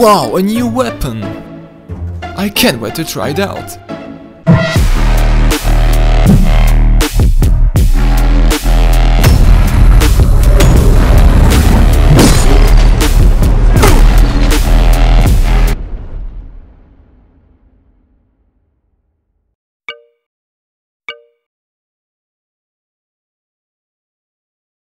Wow, a new weapon! I can't wait to try it out!